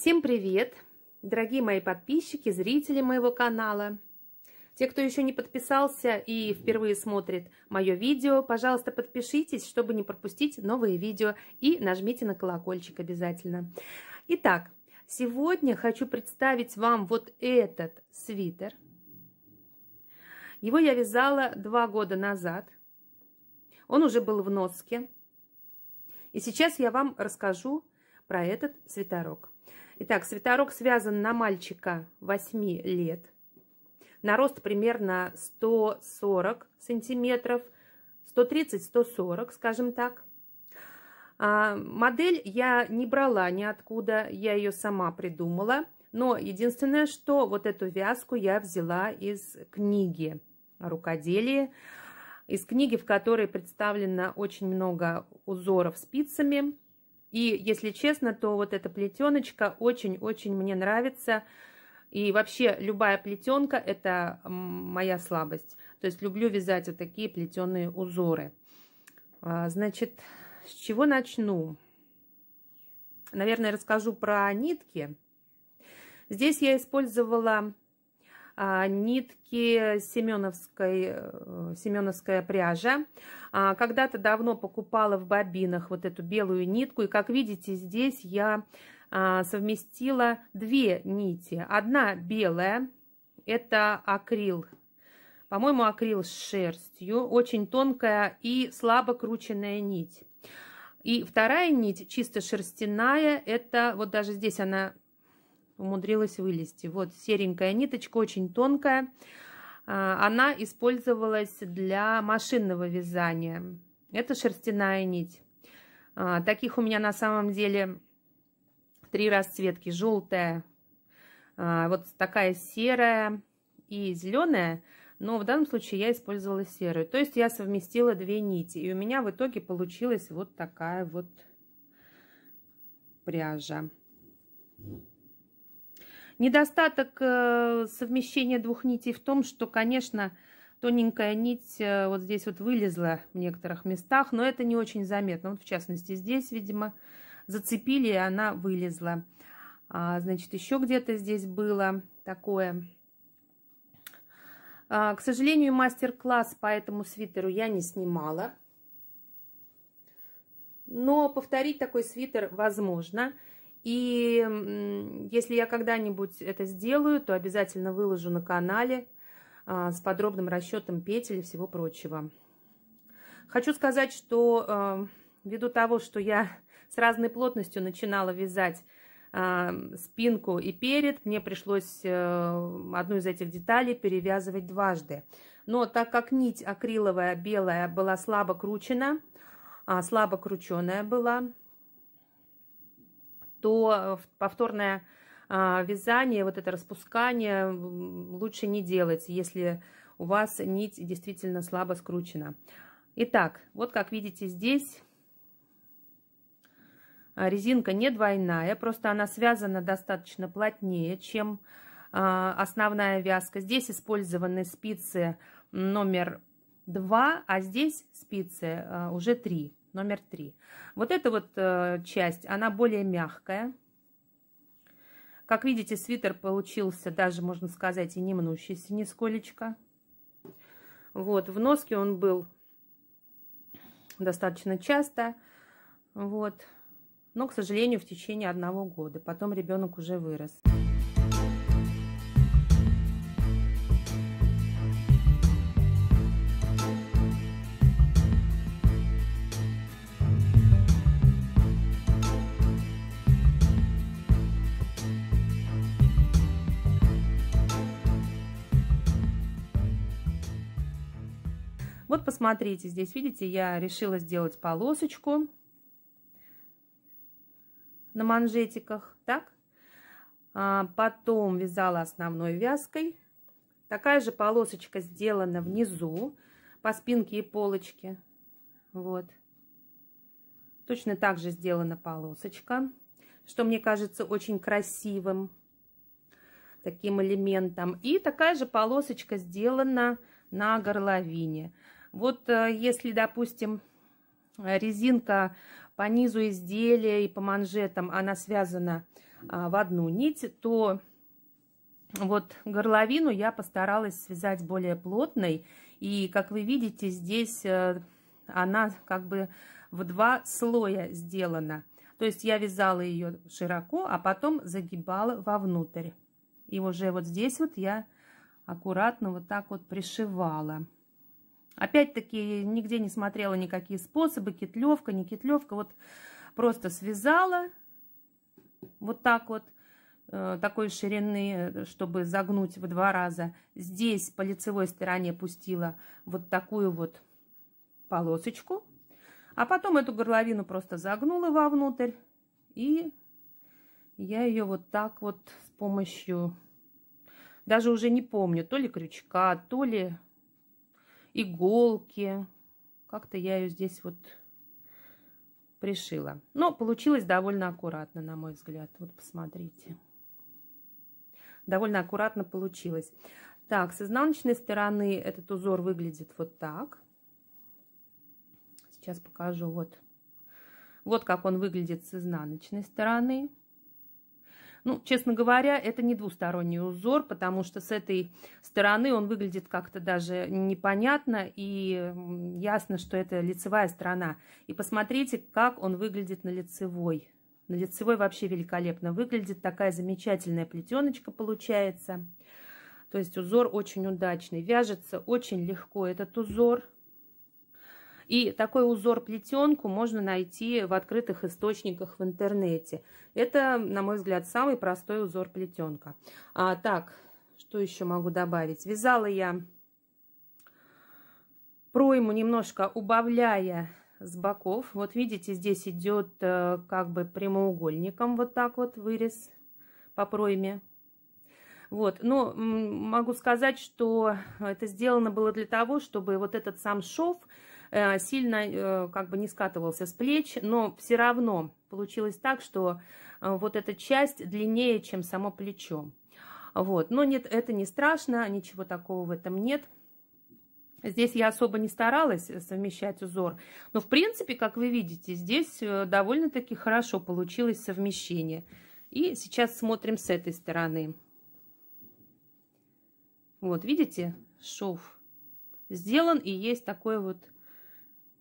Всем привет, дорогие мои подписчики, зрители моего канала. Те, кто еще не подписался и впервые смотрит мое видео, пожалуйста, подпишитесь, чтобы не пропустить новые видео, и нажмите на колокольчик обязательно. Итак, сегодня хочу представить вам вот этот свитер. Его я вязала 2 года назад. Он уже был в носке. И сейчас я вам расскажу про этот свитерок. Итак, свитерок связан на мальчика 8 лет. На рост примерно 140 сантиметров, 130-140, скажем так. Модель я не брала ниоткуда, я ее сама придумала. Но единственное, что вот эту вязку я взяла из книги «Рукоделие», из книги, в которой представлено очень много узоров спицами. И, если честно, то вот эта плетеночка очень-очень мне нравится. И вообще любая плетенка – это моя слабость. То есть люблю вязать вот такие плетеные узоры. Значит, с чего начну? Наверное, расскажу про нитки. Здесь я использовала нитки семеновская пряжа. Когда-то давно покупала в бобинах вот эту белую нитку. И, как видите, здесь я совместила 2 нити. Одна белая, это акрил. По-моему, акрил с шерстью. Очень тонкая и слабо крученная нить. И вторая нить, чисто шерстяная, это вот даже здесь она умудрилась вылезти. Вот серенькая ниточка, очень тонкая. Она использовалась для машинного вязания. Это шерстяная нить. Таких у меня на самом деле 3 расцветки. Желтая, вот такая серая и зеленая. Но в данном случае я использовала серую. То есть я совместила 2 нити. И у меня в итоге получилась вот такая вот пряжа. Недостаток совмещения 2 нитей в том, что, конечно, тоненькая нить вот здесь вот вылезла в некоторых местах, но это не очень заметно. Вот, в частности, здесь, видимо, зацепили, и она вылезла. Значит, еще где-то здесь было такое. К сожалению, мастер-класс по этому свитеру я не снимала. Но повторить такой свитер возможно. И если я когда-нибудь это сделаю, то обязательно выложу на канале с подробным расчетом петель и всего прочего. Хочу сказать, что ввиду того, что я с разной плотностью начинала вязать спинку и перед, мне пришлось одну из этих деталей перевязывать дважды. Но так как нить акриловая белая была слабо кручена, слабо крученная была, то повторное вязание, вот это распускание лучше не делать, если у вас нить действительно слабо скручена. Итак, вот как видите здесь резинка не двойная, просто она связана достаточно плотнее, чем основная вязка. Здесь использованы спицы номер 2, а здесь спицы уже 3. Номер 3. Вот эта вот часть, она более мягкая. Как видите, свитер получился даже, можно сказать, и не мнущийся нисколечко. Вот, в носке он был достаточно часто. Вот. Но, к сожалению, в течение 1 года. Потом ребенок уже вырос. Вот посмотрите, здесь, видите, я решила сделать полосочку на манжетиках, так? Потом вязала основной вязкой. Такая же полосочка сделана внизу, по спинке и полочке. Вот. Точно так же сделана полосочка, что мне кажется очень красивым таким элементом. И такая же полосочка сделана на горловине. Вот если, допустим, резинка по низу изделия и по манжетам, она связана в одну нить, то вот горловину я постаралась связать более плотной. И, как вы видите, здесь она как бы в два слоя сделана. То есть я вязала ее широко, а потом загибала вовнутрь. И уже вот здесь вот я аккуратно вот так вот пришивала. Опять-таки нигде не смотрела никакие способы, кетлевка, не кетлевка. Вот просто связала вот так вот, такой ширины, чтобы загнуть в два раза. Здесь по лицевой стороне пустила вот такую вот полосочку. А потом эту горловину просто загнула вовнутрь, и я ее вот так вот с помощью, даже уже не помню, то ли крючка, то ли иголки, как-то я ее здесь вот пришила. Но получилось довольно аккуратно, на мой взгляд, вот посмотрите. Довольно аккуратно получилось. Так, с изнаночной стороны этот узор выглядит вот так. Сейчас покажу, вот как он выглядит с изнаночной стороны. Ну, честно говоря, это не двусторонний узор, потому что с этой стороны он выглядит как-то даже непонятно, и ясно, что это лицевая сторона. И посмотрите, как он выглядит на лицевой. На лицевой вообще великолепно выглядит, такая замечательная плетеночка получается. То есть узор очень удачный, вяжется очень легко этот узор. И такой узор-плетенку можно найти в открытых источниках в интернете. Это, на мой взгляд, самый простой узор-плетенка. Так, что еще могу добавить? Вязала я пройму, немножко убавляя с боков. Вот видите, здесь идет как бы прямоугольником вот так вот вырез по пройме. Вот, но могу сказать, что это сделано было для того, чтобы вот этот сам шов сильно как бы не скатывался с плеч, но все равно получилось так, что вот эта часть длиннее, чем само плечо. Вот, но нет, это не страшно, ничего такого в этом нет. Здесь я особо не старалась совмещать узор, но в принципе, как вы видите, здесь довольно-таки хорошо получилось совмещение. И сейчас смотрим с этой стороны. Вот, видите, шов сделан, и есть такое вот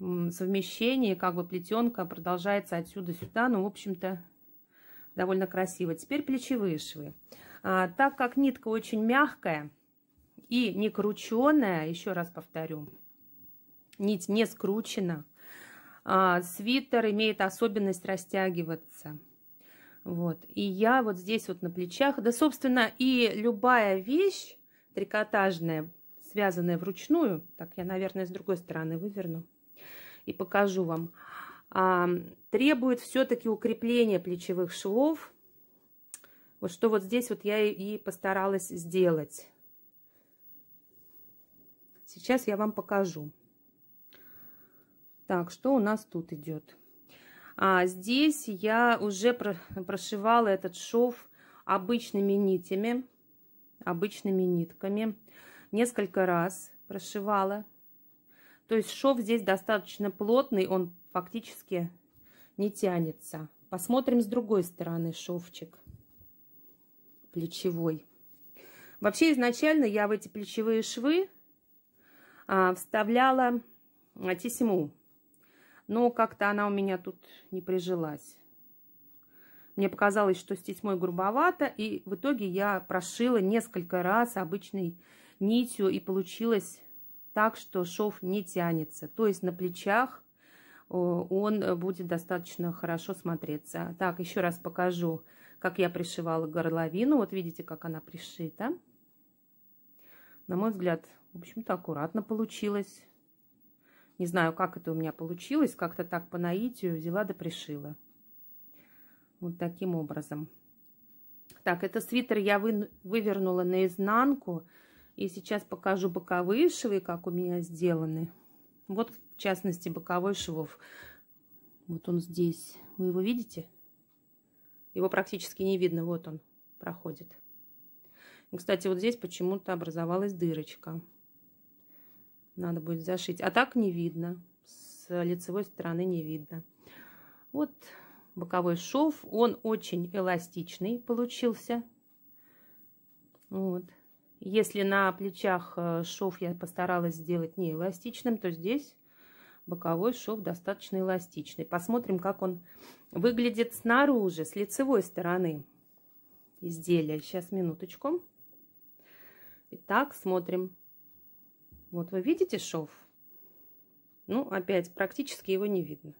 совмещение, как бы плетенка продолжается отсюда сюда, ну, в общем-то, довольно красиво. Теперь плечевые швы. Так как нитка очень мягкая и не крученая, еще раз повторю, нить не скручена, свитер имеет особенность растягиваться. Вот, и я вот здесь вот на плечах, да, собственно, и любая вещь трикотажная, связанная вручную, так я, наверное, с другой стороны выверну и покажу вам, требует все-таки укрепления плечевых швов. Вот что вот здесь вот я и постаралась сделать. Сейчас я вам покажу. Так, что у нас тут идет? Здесь я уже прошивала этот шов обычными нитями, обычными нитками. Несколько раз прошивала. То есть шов здесь достаточно плотный, он фактически не тянется. Посмотрим с другой стороны шовчик плечевой. Вообще изначально я в эти плечевые швы вставляла тесьму, но как-то она у меня тут не прижилась. Мне показалось, что с тесьмой грубовато, и в итоге я прошила несколько раз обычной нитью, и получилось так, что шов не тянется. То есть на плечах он будет достаточно хорошо смотреться. Так, еще раз покажу, как я пришивала горловину. Вот видите, как она пришита. На мой взгляд, в общем-то, аккуратно получилось. Не знаю, как это у меня получилось. Как-то так по наитию взяла да пришила. Вот таким образом. Так, этот свитер я вывернула наизнанку. И сейчас покажу боковые швы, как у меня сделаны. Вот, в частности, боковой швов. Вот он здесь. Вы его видите? Его практически не видно. Вот он проходит. И, кстати, вот здесь почему-то образовалась дырочка. Надо будет зашить. А так не видно. С лицевой стороны не видно. Вот боковой шов, он очень эластичный получился. Вот. Если на плечах шов я постаралась сделать не эластичным, то здесь боковой шов достаточно эластичный. Посмотрим, как он выглядит снаружи, с лицевой стороны изделия. Сейчас, минуточку. Итак, смотрим. Вот вы видите шов? Ну, опять, практически его не видно.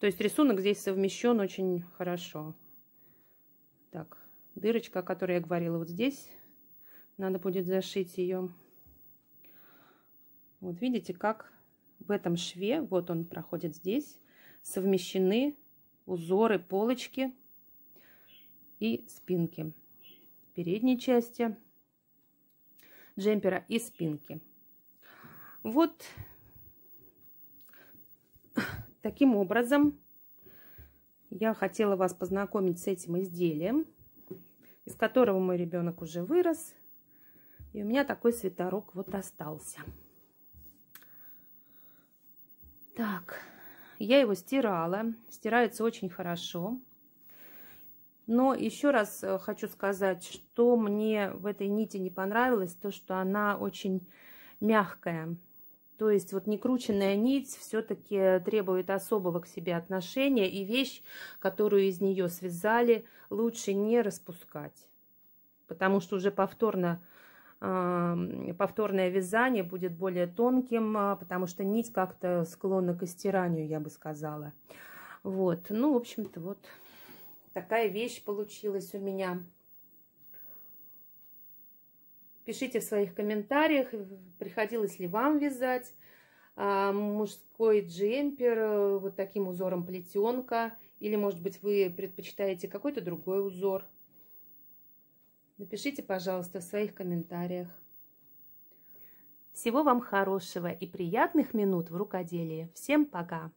То есть рисунок здесь совмещен очень хорошо. Так, дырочка, о которой я говорила, вот здесь. Надо будет зашить ее. Вот видите, как в этом шве, вот он проходит здесь, совмещены узоры полочки и спинки. Передней части джемпера и спинки. Вот таким образом я хотела вас познакомить с этим изделием, из которого мой ребенок уже вырос. И у меня такой свитерок вот остался. Так, я его стирала. Стирается очень хорошо. Но еще раз хочу сказать, что мне в этой нити не понравилось, то, что она очень мягкая. То есть вот некрученная нить все-таки требует особого к себе отношения. И вещь, которую из нее связали, лучше не распускать. Потому что уже повторное вязание будет более тонким, потому что нить как-то склонна к истиранию, я бы сказала. Вот, ну, в общем-то, вот такая вещь получилась у меня. Пишите в своих комментариях, приходилось ли вам вязать мужской джемпер вот таким узором плетенка, или, может быть, вы предпочитаете какой-то другой узор. Напишите, пожалуйста, в своих комментариях. Всего вам хорошего и приятных минут в рукоделии. Всем пока!